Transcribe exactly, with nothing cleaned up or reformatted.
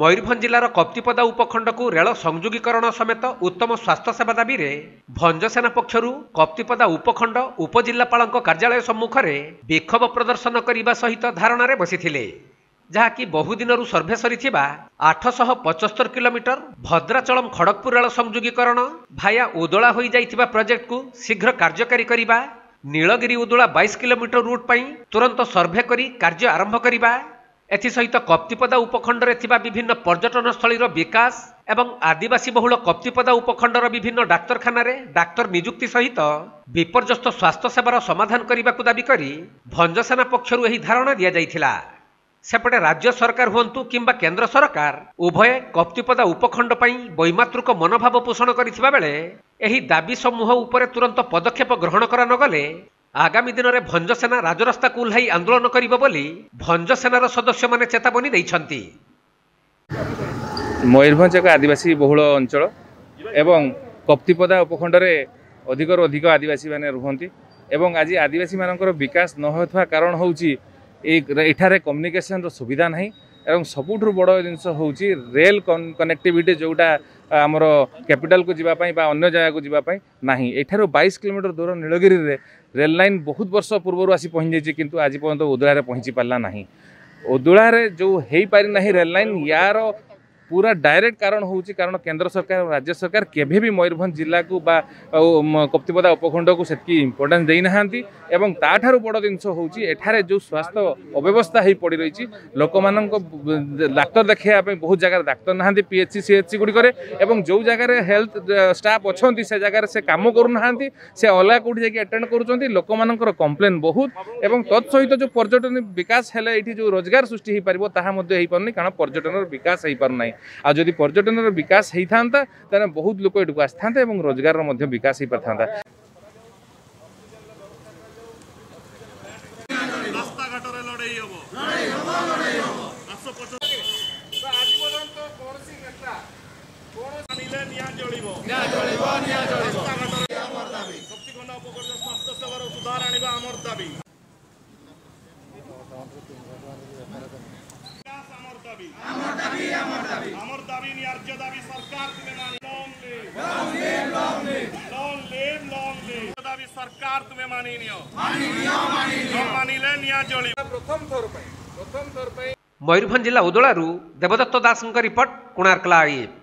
मयूरभंज जिलार कप्तिपदा उपखंड को रेल संयोगीकरण समेत उत्तम स्वास्थ्य सेवा दाबी रे भंज सेना पक्षरु कप्तिपदा उपखंड उपजिल्लापाल कार्यालय सम्मुख रे विक्षोभ प्रदर्शन करने सहित धारणा रे बसिथिले जहाँकि बहुदिनरु सर्भे सरिथिबा आठ सौ पचहत्तर किलोमीटर भद्राचलम खड़गपुर रेल संयोगीकरण भाया उदोला होई जाइथिबा प्रोजेक्ट को शीघ्र कार्यकारी करिबा नीलगिरी उदोला बाईस किलोमीटर रूट पई तुरंत सर्भे करी कार्य आरंभ करिबा एथिसहित कप्तिपदा उपखंड रे थिबा विभिन्न पर्यटन स्थलीर विकास एवं आदिवासी बहुल कप्तिपदा उपखंडर विभिन्न डाक्तरखाना रे डाक्तर नियुक्ति सहित विपर्यस्त स्वास्थ्य सेवार समाधान करने को दाबी करी भंज सेना पक्षरु एही धारणा दिया जाइथिला। सेपटे राज्य सरकार हुअन्तु किंबा केंद्र सरकार उभय कप्तिपदा उपखंड पई वैमातृक मनोभाव पोषण करिथिबा बेले एही दाबी समूह उपरे तुरंत पदक्षेप ग्रहण करा न गले आगामी दिन में भंज सेना राजरास्ता को ओह्लाई आंदोलन करिबो बोली भंज सेनार सदस्य माने चेतावनी दैछन्ति। मयूरभंज एक आदिवासी बहुल अंचल एवं कप्तिपदा उपखंड रे अधिक अधिक आदिवासी माने रहंती एवं आज आदिवासी मानकर विकास न होथवा कारण होउची एठारे कम्युनिकेशन रो सुविधा नहीं एवं सबुठ बड़ जिनस हूँ रेल कनेक्टिविटी जोटा आमर कैपिटल को जीवाई अन्य जगह को जीवाई ना एठारो बाईस किलोमीटर दूर नीलगिरी रे, रेल लाइन बहुत वर्ष पूर्व आसी पहुँच जाइए किंतु आज पर्यंत उदुला पहुँची पारा ना उदुला जो हो पारि ना रेल लाइन यार पूरा डायरेक्ट कारण हूँ कारण केंद्र सरकार और राज्य सरकार केभे भी मयूरभंज जिला को बा कप्तिपदा उपखंड को सेतकी इम्पोर्टेंस देना एवं ताठारु बड़ जिनस हूँ एठारे जो स्वास्थ्य अव्यवस्था हो पड़ रही लोक मान डाक्तर देखा बहुत जगह डाक्तर ना पीएचसी सीएचसी गुड़िकर जो जगह हेल्थ स्टाफ अच्छा से जगह से कम करूना से अलग कौटी जाकि अटेंड कर लोक मान कंप्लेन बहुत एवं तत्सहित जो पर्यटन विकास है ये जो रोजगार सृष्टि हो पार तापार कारण पर्यटन विकास हो पारना आ जदि पर्यटन विकास होता तेज बहुत लोग ये आसता रोजगार विकास हो पारता। आमर दाबी आमर दाबी आमर दाबी न्याय्य दाबी सरकार तुमे मानी long live long live long live long live दाबी सरकार तुमे मानी नियो मानी नियो मानी नियो मानी ले न्याय जोली प्रथम थर पई प्रथम थर पई मयूरभंज जिला उदोलारू देवदत्त दासंकर रिपोर्ट कोणार्क लाइव।